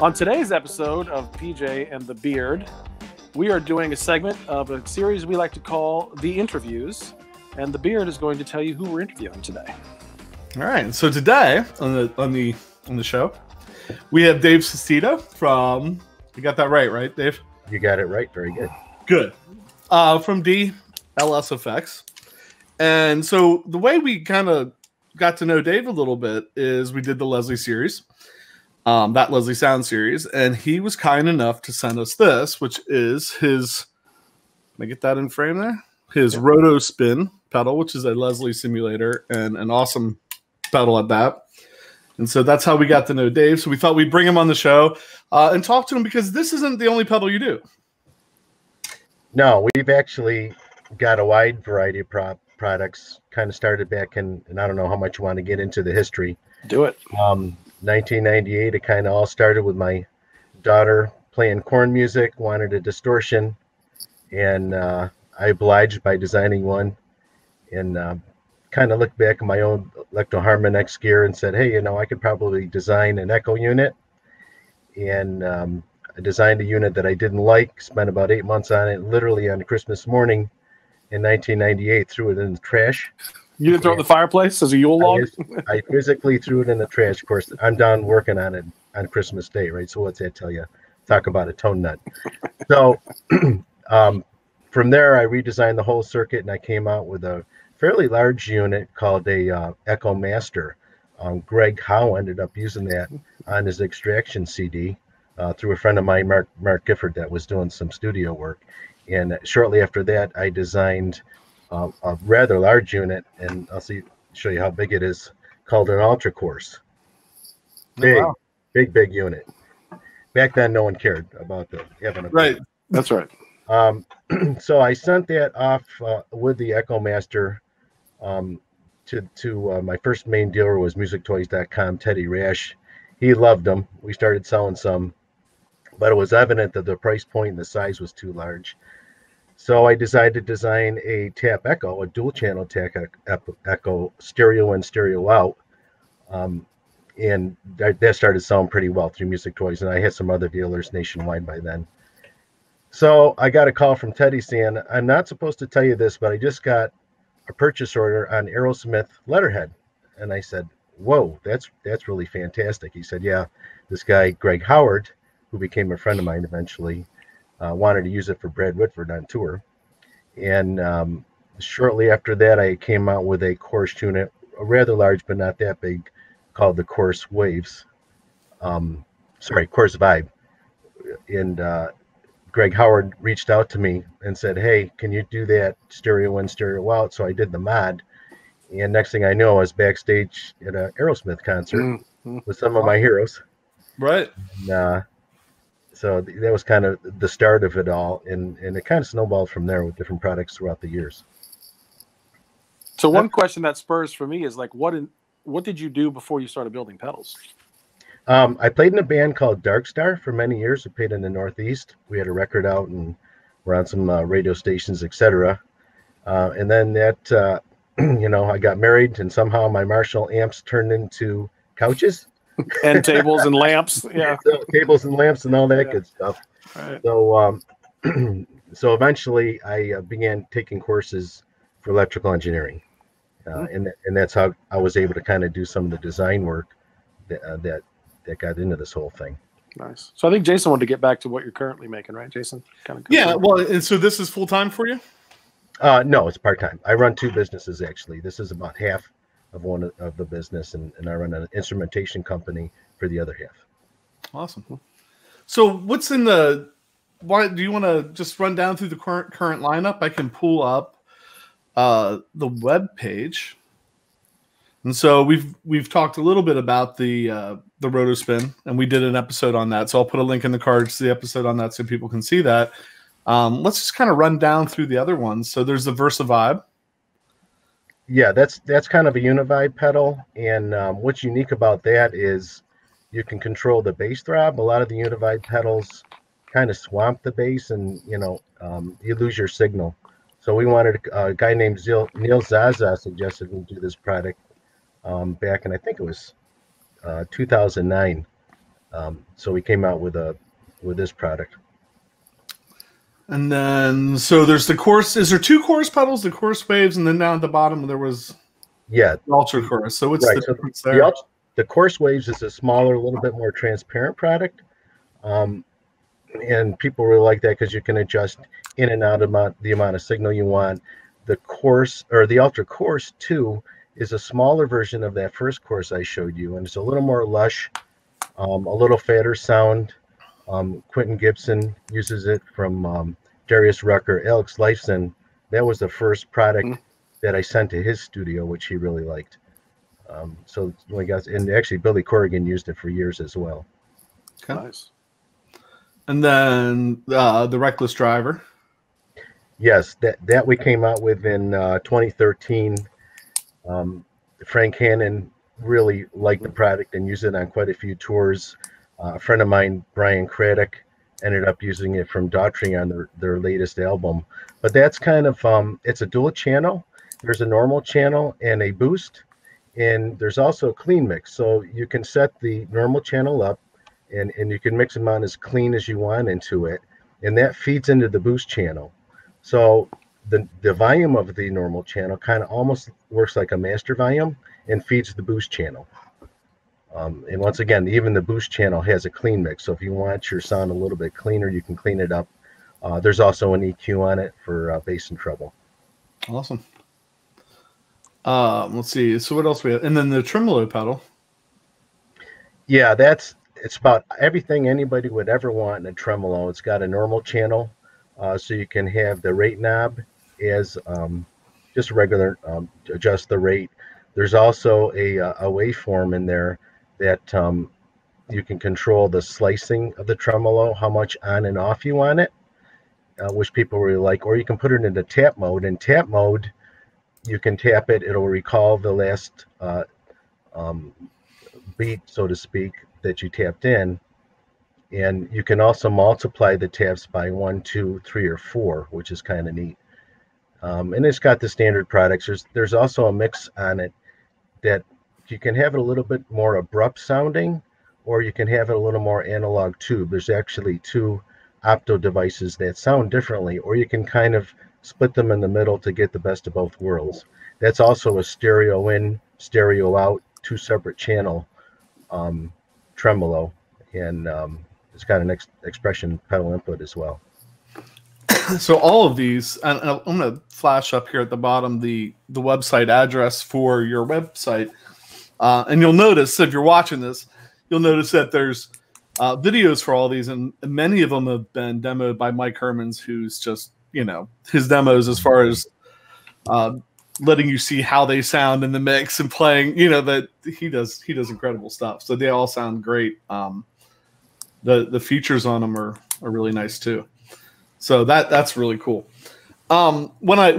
On today's episode of PJ and the Beard, we are doing a segment of a series we like to call The Interviews, and the Beard is going to tell you who we're interviewing today. All right, so today on the show, we have Dave Sestito from, you got that right, Dave? You got it right, very good. Good. From DLS Effects. And so the way we kind of got to know Dave a little bit is we did the Leslie series, that Leslie Sound series, and he was kind enough to send us this, which is his, can I get that in frame there? His RotoSpin pedal, which is a Leslie simulator and an awesome pedal at that. And so that's how we got to know Dave. So we thought we'd bring him on the show and talk to him, because this isn't the only pedal you do. No, we've actually got a wide variety of products. Kind of started back in, and I don't know how much you want to get into the history. Do it. 1998, it kind of all started with my daughter playing corn music, wanted a distortion, and I obliged by designing one, and kind of looked back at my own Electro Harmonix gear and said, hey, you know, I could probably design an echo unit. And I designed a unit that I didn't like, spent about 8 months on it, literally on Christmas morning in 1998, threw it in the trash. You didn't throw it in the fireplace as a Yule log? I physically threw it in the trash. Of course, I'm done working on it on Christmas Day, right? So what's that tell you? Talk about a tone nut. So from there, I redesigned the whole circuit, and I came out with a fairly large unit called a Echo Master. Greg Howe ended up using that on his Extraction CD through a friend of mine, Mark Gifford, that was doing some studio work. And shortly after that, I designed a rather large unit, and I'll show you how big it is, called an Ultra Course. Big, oh, wow. big unit. Back then, no one cared about having a right. Band. That's right. So I sent that off with the Echo Master to my first main dealer was musictoys.com, Teddy Rash. He loved them. We started selling some, but it was evident that the price point and the size was too large. So I decided to design a tap echo, a dual channel tap echo, stereo in, stereo out. And that started selling pretty well through Music Toys. And I had some other dealers nationwide by then. So I got a call from Teddy saying, I'm not supposed to tell you this, but I just got a purchase order on Aerosmith letterhead. And I said, whoa, that's really fantastic. He said, yeah, this guy, Greg Howard, who became a friend of mine eventually, wanted to use it for Brad Whitford on tour. And shortly after that, I came out with a Chorus unit, a rather large but not that big, called the Chorus Waves. Sorry, Chorus Vibe. And Greg Howard reached out to me and said, hey, can you do that stereo in, stereo out? So I did the mod. And next thing I know, I was backstage at an Aerosmith concert with some of my heroes. Right. And, so that was kind of the start of it all, and it kind of snowballed from there with different products throughout the years. So one question that spurs for me is, like, what did you do before you started building pedals? I played in a band called Dark Star for many years. We played in the Northeast. We had a record out, and we're on some radio stations, etc. And then that, you know, I got married, and somehow my Marshall amps turned into couches. And tables and lamps, yeah. So, tables and lamps and all that good stuff. Right. So, so eventually, I began taking courses for electrical engineering, and that's how I was able to kind of do some of the design work that got into this whole thing. Nice. So I think Jason wanted to get back to what you're currently making, right, Jason? Kind of. Yeah. Well, and so this is full time for you? No, it's part time. I run two businesses actually. This is about half of one of the business, and I run an instrumentation company for the other half. Awesome. So what's in the, why do you want to just run down through the current lineup? I can pull up the web page. And so we've talked a little bit about the RotoSpin, and we did an episode on that. So I'll put a link in the cards to the episode on that so people can see that. Let's just kind of run down through the other ones. So there's the Versa Vibe. Yeah, that's kind of a Univibe pedal, and what's unique about that is you can control the bass throb. A lot of the Univibe pedals kind of swamp the bass, and you know you lose your signal. So we wanted a guy named Neil Zaza suggested we do this product back in, I think it was 2009, So we came out with this product. And then, so there's the Chorus. Is there two Chorus pedals, the Chorus Waves, and then down at the bottom there was the Ultra Chorus. So what's the difference there? The Chorus Waves is a smaller, a little bit more transparent product. And people really like that because you can adjust in and out of the amount of signal you want. The Chorus, or the Ultra Chorus 2, is a smaller version of that first Chorus I showed you, and it's a little more lush, a little fatter sound. Quinton Gibson uses it from Darius Rucker. Alex Lifeson, that was the first product that I sent to his studio, which he really liked. So we got, and actually Billy Corrigan used it for years as well. Nice. And then the Reckless Driver. Yes, that we came out with in 2013. Frank Hannon really liked the product and used it on quite a few tours. A friend of mine, Brian Craddock, ended up using it from Daughtry on their latest album. But that's kind of, it's a dual channel. There's a normal channel and a boost, and there's also a clean mix. So you can set the normal channel up, and you can mix them on as clean as you want into it, and that feeds into the boost channel. So the volume of the normal channel kind of almost works like a master volume and feeds the boost channel. And once again, even the boost channel has a clean mix. So if you want your sound a little bit cleaner, you can clean it up. There's also an EQ on it for bass and treble. Awesome. Let's see. So what else we have? And then the tremolo pedal. Yeah, it's about everything anybody would ever want in a tremolo. It's got a normal channel. So you can have the rate knob as just regular, adjust the rate. There's also a waveform in there that you can control the slicing of the tremolo, how much on and off you want it, which people really like. Or you can put it into tap mode. In tap mode, you can tap it. It'll recall the last beat, so to speak, that you tapped in. And you can also multiply the taps by 1, 2, 3, or 4, which is kind of neat. And it's got the standard products. There's also a mix on it that you can have it a little bit more abrupt sounding, or you can have it a little more analog tube. There's actually two opto devices that sound differently, or you can kind of split them in the middle to get the best of both worlds. That's also a stereo in, stereo out, two separate channel tremolo. And it's got an expression pedal input as well. So all of these, and I'm going to flash up here at the bottom the website address for your website. And you'll notice, if you're watching this, you'll notice that there's videos for all these, and many of them have been demoed by Mike Hermans, who's just, you know, his demos as far as letting you see how they sound in the mix and playing, you know, that he does incredible stuff. So they all sound great. The features on them are really nice too. So that's really cool. When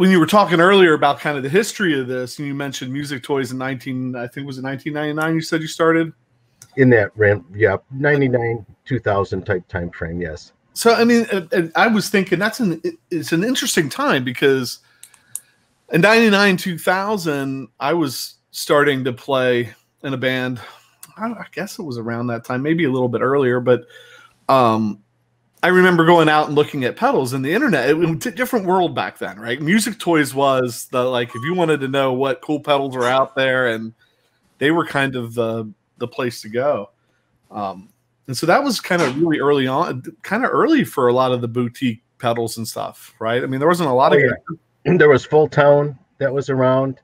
you were talking earlier about kind of the history of this, and you mentioned Music Toys in 1999. You said you started in that ramp, 99-2000 type time frame. Yes. So I mean, and I was thinking it's an interesting time, because in 99-2000 I was starting to play in a band. I guess it was around that time, maybe a little bit earlier, but I remember going out and looking at pedals in the internet. It was a different world back then, right? Music Toys was the, like, if you wanted to know what cool pedals were out there, and they were kind of the place to go. And so that was kind of really early on, kind of early for a lot of the boutique pedals and stuff, right? I mean, there wasn't a lot of it. There was Full Tone that was around.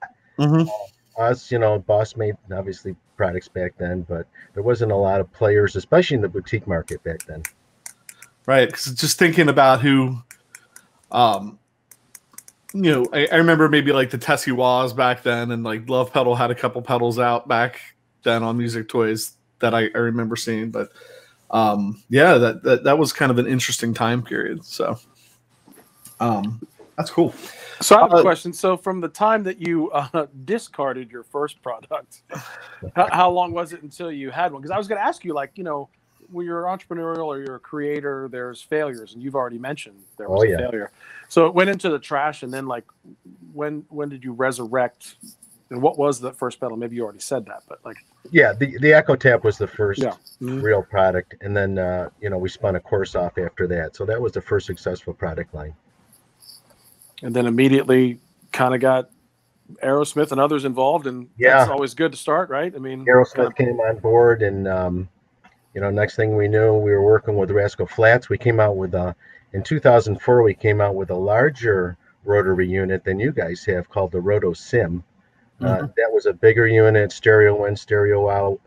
Us, you know, Boss made obviously products back then, but there wasn't a lot of players, especially in the boutique market back then. Right, because just thinking about who, you know, I remember maybe like the Tessie Waz back then, and like Love Pedal had a couple pedals out back then on Music Toys that I remember seeing. But yeah, that was kind of an interesting time period. So that's cool. So I have a question. So from the time that you discarded your first product, how long was it until you had one? Because I was going to ask you, like, you know, when you're entrepreneurial or you're a creator, there's failures, and you've already mentioned there was a failure. So it went into the trash, and then, like, when did you resurrect And what was the first pedal? Maybe you already said that, but like. Yeah, the Echo Tap was the first real product. And then, you know, we spun a Course off after that. So that was the first successful product line. And then immediately kind of got Aerosmith and others involved. And that's always good to start, right? I mean, Aerosmith came on board. And, you know, next thing we knew, we were working with Rascal Flatts. We came out with, in 2004, we came out with a larger rotary unit than you guys have called the RotoSim. That was a bigger unit, stereo in, stereo out,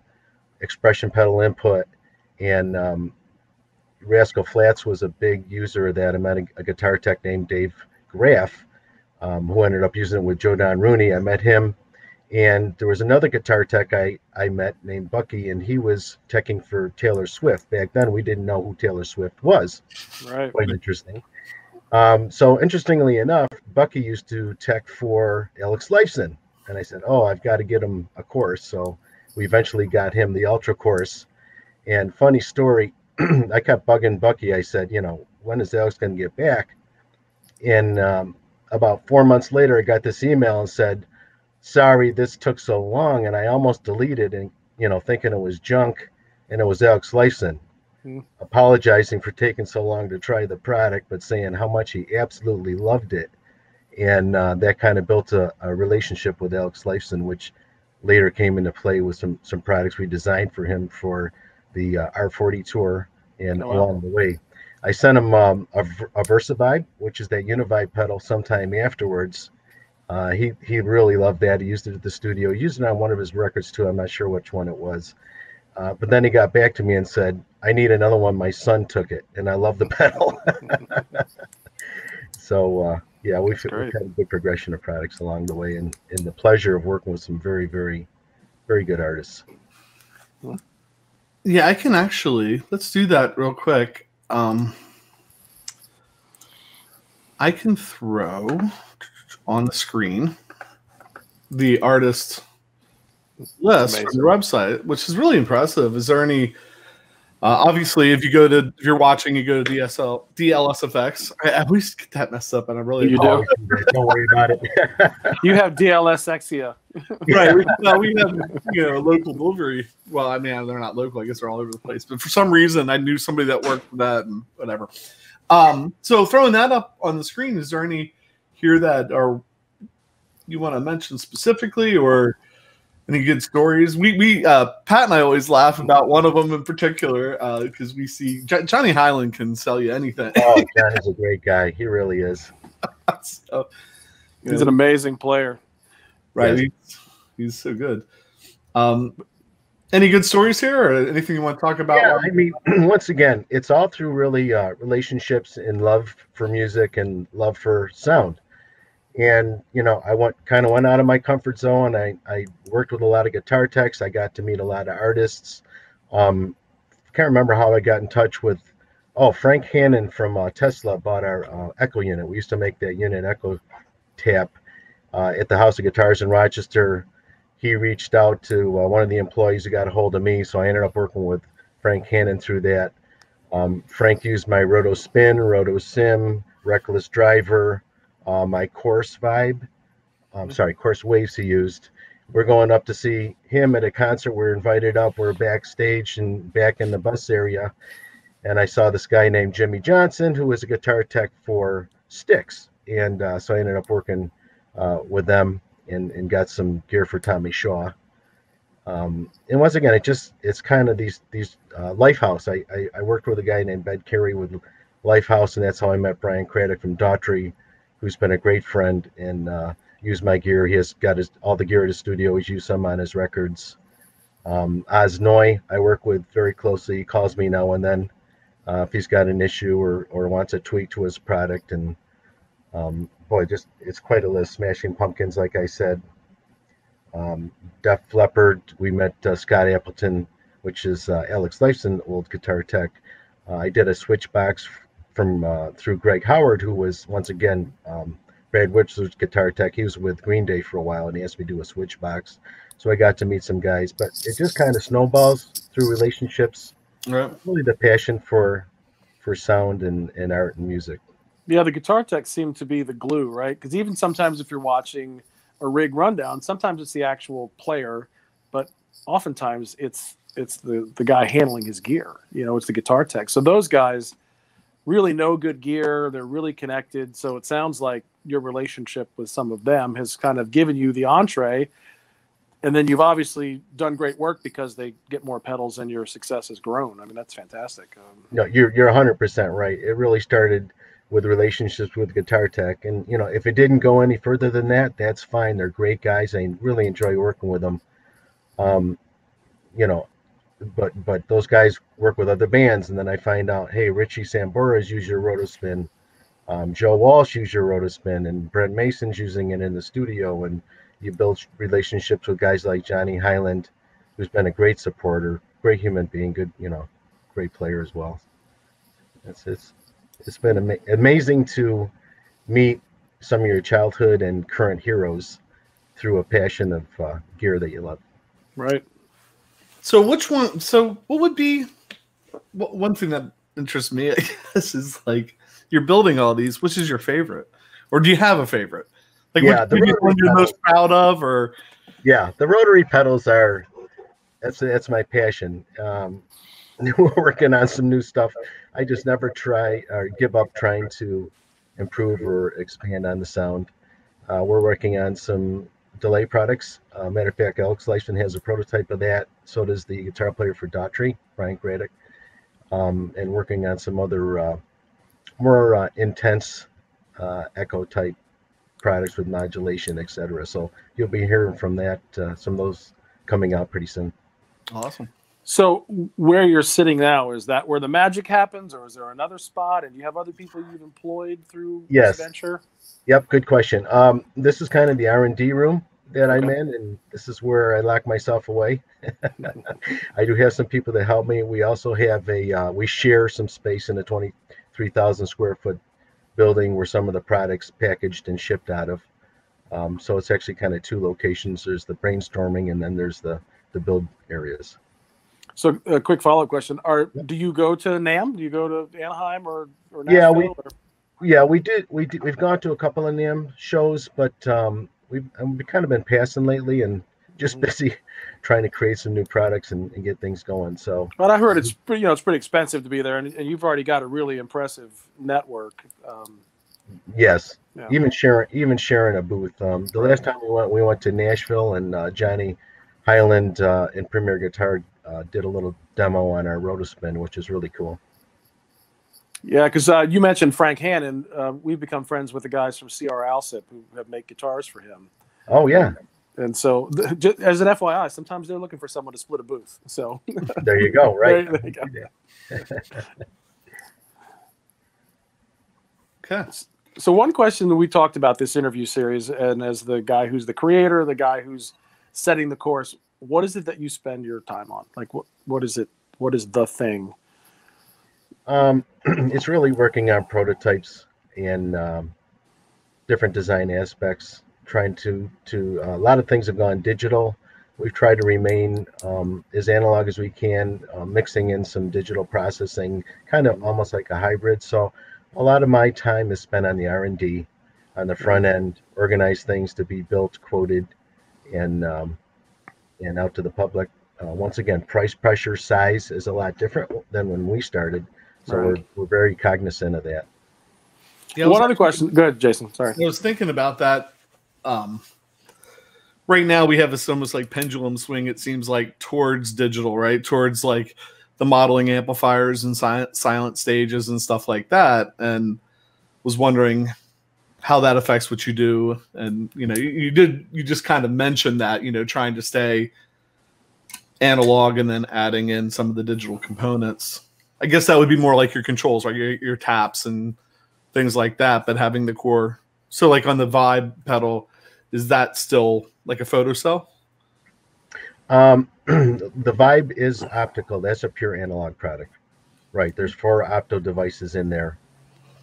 expression pedal input, and Rascal Flatts was a big user of that. I met a guitar tech named Dave Graff, who ended up using it with Joe Don Rooney. I met him, and there was another guitar tech I met named Bucky, and he was teching for Taylor Swift. Back then, we didn't know who Taylor Swift was. Right. Quite interesting. So interestingly enough, Bucky used to tech for Alex Lifeson. And I said, oh, I've got to get him a Course. So we eventually got him the Ultra Course. And funny story, I kept bugging Bucky. I said, you know, when is Alex going to get back? And about 4 months later, I got this email and said, sorry, this took so long. And I almost deleted and, you know, thinking it was junk. And it was Alex Lifeson apologizing for taking so long to try the product, but saying how much he absolutely loved it. And that kind of built a relationship with Alex Lifeson, which later came into play with some products we designed for him for the R40 tour and along the way. I sent him a Versa Vibe, which is that Univibe pedal, sometime afterwards. He really loved that. He used it at the studio. He used it on one of his records, too. I'm not sure which one it was. But then he got back to me and said, I need another one. My son took it, and I love the pedal. So... yeah, we've had a big progression of products along the way, and the pleasure of working with some very, very, very good artists. Yeah, I can actually, let's do that real quick. I can throw on the screen the artist list from the website, which is really impressive. Is there any... obviously, if you're watching, you go to DLS Effects. I always get that messed up, and I really do. Don't worry about it. You have DLS Exia, right? We have, you know, local delivery. Well, I mean, they're not local. I guess they're all over the place. But for some reason, I knew somebody that worked for that, and whatever. So throwing that up on the screen, is there any here that are you want to mention specifically, or? Any good stories? We Pat and I always laugh about one of them in particular because we see Johnny Hiland can sell you anything. Oh, Johnny's a great guy. He really is. So, he's an amazing player. Right. Yes. He's so good. Any good stories here or anything you want to talk about? Yeah, I mean, once again, it's all through really relationships and love for music and love for sound. And, you know, I kind of went out of my comfort zone. I worked with a lot of guitar techs. I got to meet a lot of artists. Can't remember how I got in touch with, Frank Hannon from Tesla bought our Echo unit. We used to make that unit, Echo Tap, at the House of Guitars in Rochester. He reached out to one of the employees who got a hold of me, so I ended up working with Frank Hannon through that. Frank used my RotoSpin, RotoSim, Reckless Driver, my Chorus Vibe, Chorus Waves he used. We're going up to see him at a concert. We're invited up. We're backstage and back in the bus area. And I saw this guy named Jimmy Johnson, who was a guitar tech for Styx. And so I ended up working with them and got some gear for Tommy Shaw. And once again, it's kind of these Lifehouse. I worked with a guy named Ben Carey with Lifehouse, and that's how I met Brian Craddock from Daughtry, who's been a great friend and used my gear. He has got all the gear at his studio. He's used some on his records. Oz Noy, I work with very closely. He calls me now and then if he's got an issue or wants a tweak to his product. And it's quite a list. Smashing Pumpkins, like I said. Def Leppard, we met Scott Appleton, which is Alex Lifeson, old guitar tech. I did a switch box from through Greg Howard, who was once again Brad Whitford's guitar tech. He was with Green Day for a while, and he asked me to do a switch box, so I got to meet some guys. But it just kind of snowballs through relationships. Right. Really, the passion for sound and art and music. Yeah, the guitar tech seemed to be the glue, right? Because even sometimes if you're watching a rig rundown, sometimes it's the actual player, but oftentimes it's the guy handling his gear. You know, it's the guitar tech. So those guys really know good gear. They're really connected. So it sounds like your relationship with some of them has kind of given you the entree. And then you've obviously done great work because they get more pedals and your success has grown. I mean, that's fantastic. No, you're 100% right. It really started with relationships with Guitar Tech. And, you know, if it didn't go any further than that, that's fine. They're great guys. I really enjoy working with them. You know, but those guys work with other bands. And then I find out, hey, Richie Sambura's used your RotoSpin. Joe Walsh used your RotoSpin. And Brent Mason's using it in the studio. And you build relationships with guys like Johnny Hiland, who's been a great supporter, great human being, good, you know, great player as well. It's been amazing to meet some of your childhood and current heroes through a passion of gear that you love. Right. So which one? So what would be one thing that interests me? I guess is like you're building all these. Which is your favorite, or do you have a favorite? Like yeah, which, the one you're most proud of, or yeah, the rotary pedals are that's my passion. We're working on some new stuff. I just never try or give up trying to improve or expand on the sound. We're working on some delay products. Matter of fact, Alex Lifeson has a prototype of that. So does the guitar player for Daughtry, Brian Craddock, and working on some other more intense echo type products with modulation, etc. So you'll be hearing from that, some of those coming out pretty soon. Awesome. So where you're sitting now, is that where the magic happens, or is there another spot? And do you have other people you've employed through this venture? Yep, good question. This is kind of the R&D room that I'm in, and this is where I lock myself away. I do have some people that help me. We also have a we share some space in a 23,000 square foot building where some of the products packaged and shipped out of. So it's actually kind of two locations. There's the brainstorming and then there's the build areas. So a quick follow-up question. Do you go to NAMM? Do you go to Anaheim or Nashville? Yeah, we did. We've gone to a couple of NAMM shows, but we've kind of been passing lately and just busy trying to create some new products and get things going. So, but I heard it's pretty, you know, it's pretty expensive to be there, and you've already got a really impressive network. Yes, yeah. even sharing a booth. The last time we went to Nashville, and Johnny Hiland and Premier Guitar did a little demo on our RotoSpin, which is really cool. Yeah, because you mentioned Frank Hannon. We've become friends with the guys from CR Alsip who have made guitars for him. Oh yeah. And so, just as an FYI, sometimes they're looking for someone to split a booth. So there you go, right? There you go. Okay. So one question that we talked about this interview series, and as the guy who's the creator, the guy who's setting the course, what is it that you spend your time on? Like, what is it? What is the thing? It's really working on prototypes and different design aspects. Trying to a lot of things have gone digital. We've tried to remain as analog as we can, mixing in some digital processing, kind of almost like a hybrid. So a lot of my time is spent on the R&D, on the front end, organize things to be built, quoted, and out to the public. Once again, price pressure, size is a lot different than when we started. So we're very cognizant of that. Yeah, one other question. Go ahead, Jason. Sorry. I was thinking about that. Right now we have this almost like pendulum swing, it seems like, towards digital, right? Towards like the modeling amplifiers and silent stages and stuff like that. And was wondering how that affects what you do. And, you know, you just kind of mentioned that, you know, trying to stay analog and then adding in some of the digital components. I guess that would be more like your controls, right? Your taps and things like that, but having the core. So like on the Vibe pedal, is that still like a photocell? The Vibe is optical. That's a pure analog product. Right. There's 4 opto devices in there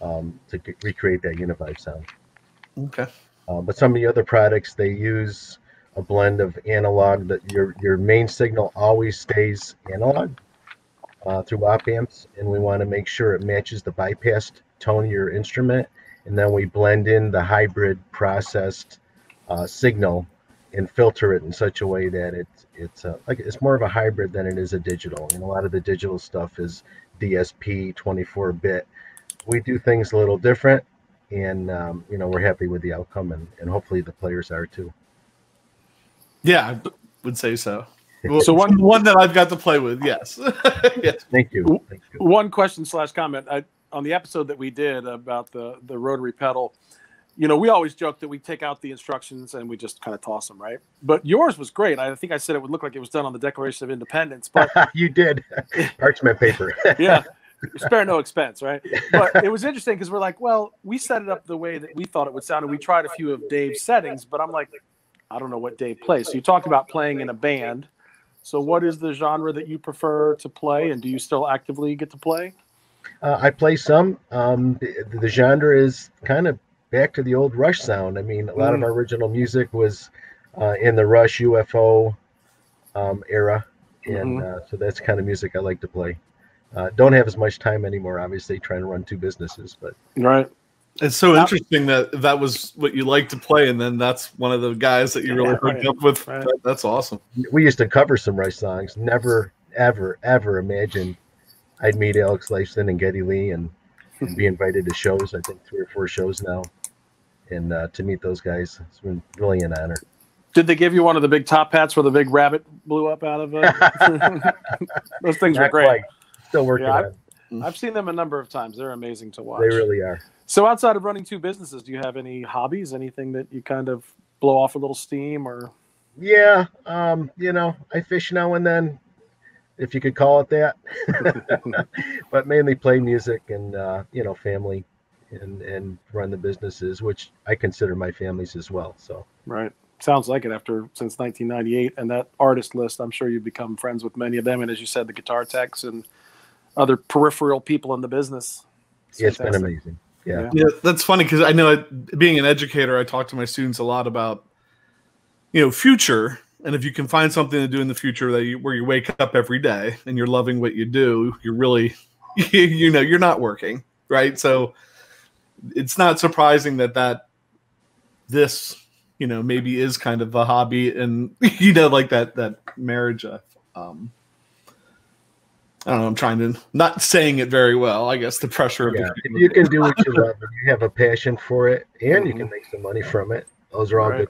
to recreate that Univibe sound. Okay. But some of the other products, they use a blend of analog. That your main signal always stays analog through op amps, and we want to make sure it matches the bypassed tone of your instrument. And then we blend in the hybrid processed signal and filter it in such a way that it's more of a hybrid than it is a digital. And a lot of the digital stuff is DSP 24-bit. We do things a little different, and you know, we're happy with the outcome, and hopefully the players are too. Yeah, I would say so. Well, so one that I've got to play with, yes. Yes. Thank you. Thank you. One question / comment on the episode that we did about the rotary pedal. You know, we always joke that we take out the instructions and we just kind of toss them, right? But yours was great. I think I said it would look like it was done on the Declaration of Independence, but you did parchment paper. Yeah, spare no expense, right? But it was interesting because we're like, well, we set it up the way that we thought it would sound, and we tried a few of Dave's settings, but I'm like, I don't know what Dave plays. So you talked about playing in a band. So what is the genre that you prefer to play, and do you still actively get to play? I play some. The genre is kind of back to the old Rush sound. I mean, a lot of our original music was in the Rush UFO era, and so that's the kind of music I like to play. Don't have as much time anymore, obviously, trying to run two businesses, but right. It's so interesting that was what you like to play, and then that's one of the guys that you really hooked up with. Right. That's awesome. We used to cover some Rush songs. Never, ever, ever imagined I'd meet Alex Lifeson and Geddy Lee and be invited to shows. I think 3 or 4 shows now, and to meet those guys, it's been really an honor. Did they give you one of the big top hats where the big rabbit blew up out of it? Those things were great. Quite. Still working on it. I've seen them a number of times. They're amazing to watch. They really are. So outside of running two businesses, do you have any hobbies, anything that you kind of blow off a little steam or? Yeah. You know, I fish now and then, if you could call it that, but mainly play music and, you know, family and run the businesses, which I consider my families as well. So, right. Sounds like it since 1998 and that artist list, I'm sure you've become friends with many of them. And as you said, the guitar techs and other peripheral people in the business. Yeah, it's been amazing. Yeah. Yeah, that's funny because I know being an educator, I talk to my students a lot about, you know, future. And if you can find something to do in the future where you wake up every day and you're loving what you do, you're really, you know, you're not working, right? So it's not surprising that this, you know, maybe is kind of a hobby and, you know, like that marriage of, I don't know, I'm trying to not saying it very well. I guess the pressure of if you can do what you love and you have a passion for it and you can make some money from it. Those are all good.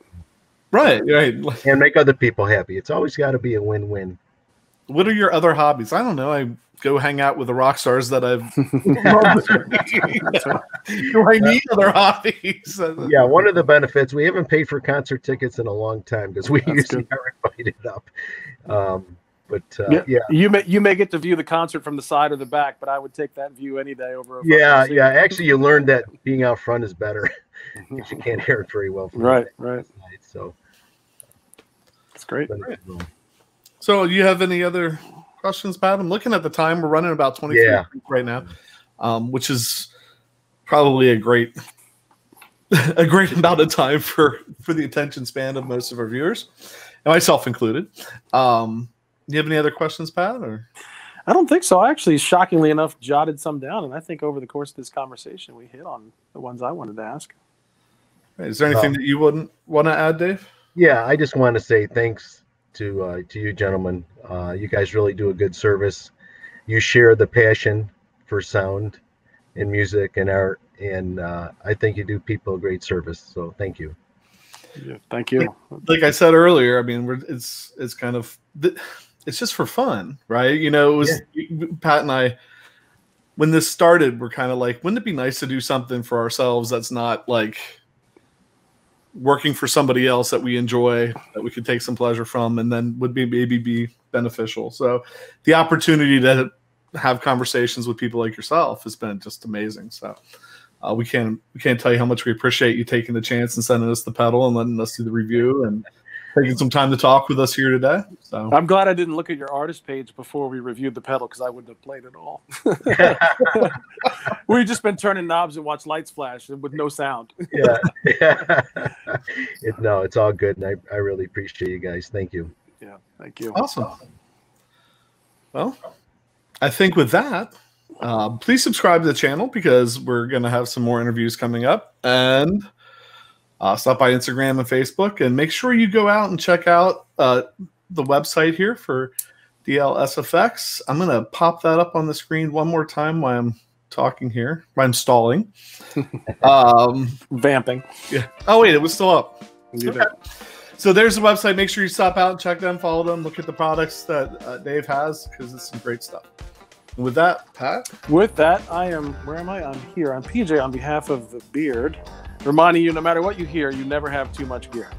Right. And make other people happy. It's always got to be a win-win. What are your other hobbies? I don't know. I go hang out with the rock stars that I've Do I need other hobbies? Yeah, one of the benefits, we haven't paid for concert tickets in a long time because we usually are invited up. But you may get to view the concert from the side or the back, but I would take that view any day over. Yeah. Actually, you learned that being out front is better because you can't hear it very well. Right. So that's great. So, do you have any other questions, Pat? I'm looking at the time. We're running about 23 right now, which is probably a great amount of time for the attention span of most of our viewers, and myself included. Do you have any other questions, Pat? Or I don't think so. I actually, shockingly enough, jotted some down, and I think over the course of this conversation, we hit on the ones I wanted to ask. Is there anything that you wouldn't want to add, Dave? Yeah, I just want to say thanks to you, gentlemen. You guys really do a good service. You share the passion for sound and music and art, and I think you do people a great service. So thank you. Yeah, thank you. Like I said earlier, I mean, it's kind of. It's just for fun, right? You know, it was Pat and I, when this started, we're kind of like, wouldn't it be nice to do something for ourselves that's not like working for somebody else that we enjoy, that we could take some pleasure from, and then would be maybe be beneficial. So the opportunity to have conversations with people like yourself has been just amazing. So we can't tell you how much we appreciate you taking the chance and sending us the pedal and letting us do the review and taking some time to talk with us here today. So I'm glad I didn't look at your artist page before we reviewed the pedal because I wouldn't have played at all. We've just been turning knobs and watched lights flash with no sound. Yeah. No, it's all good. And I really appreciate you guys. Thank you. Yeah, thank you. Awesome. Well, I think with that, please subscribe to the channel because we're going to have some more interviews coming up. And Stop by Instagram and Facebook, and make sure you go out and check out the website here for DLS Effects. I'm going to pop that up on the screen one more time while I'm talking here. I'm stalling. Vamping. Yeah. Oh, wait, it was still up. Okay. So there's the website. Make sure you stop out and check them, follow them, look at the products that Dave has, because it's some great stuff. With that, Pat? With that, I am, where am I? I'm here. I'm PJ on behalf of The Beard, reminding you, no matter what you hear, you never have too much gear.